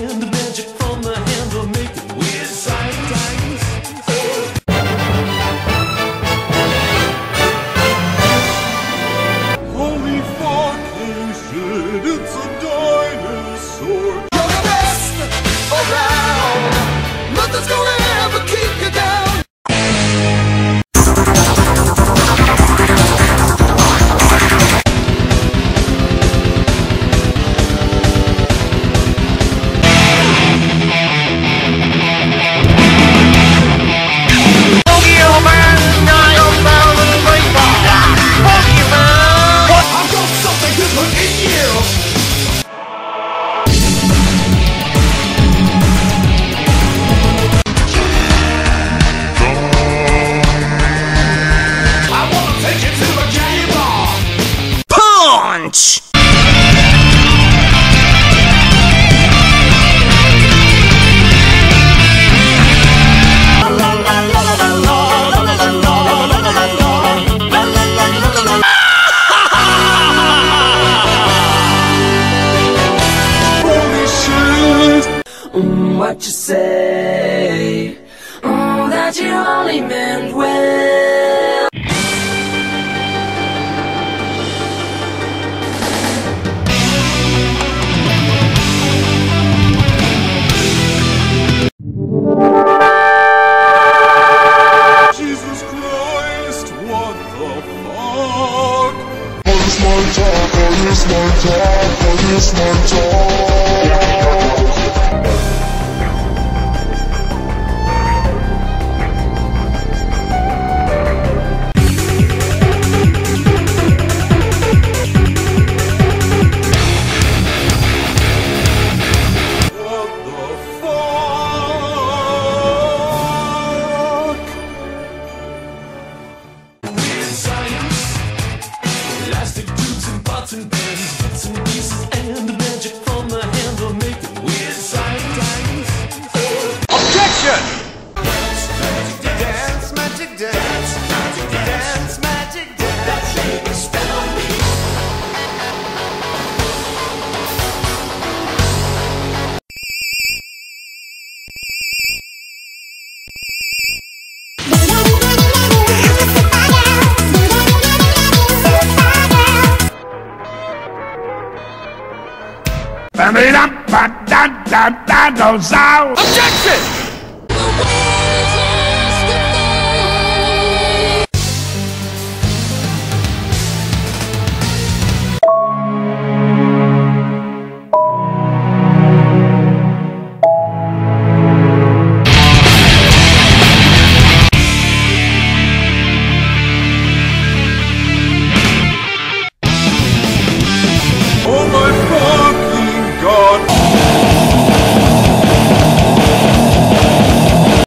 hand, the magic from my hands will make it weird signs. Holy fucking shit, it's a dinosaur. You're the best around. Nothing's gonna ever keep you down. Punch! Holy shit! What you say? That you only meant well. Objection!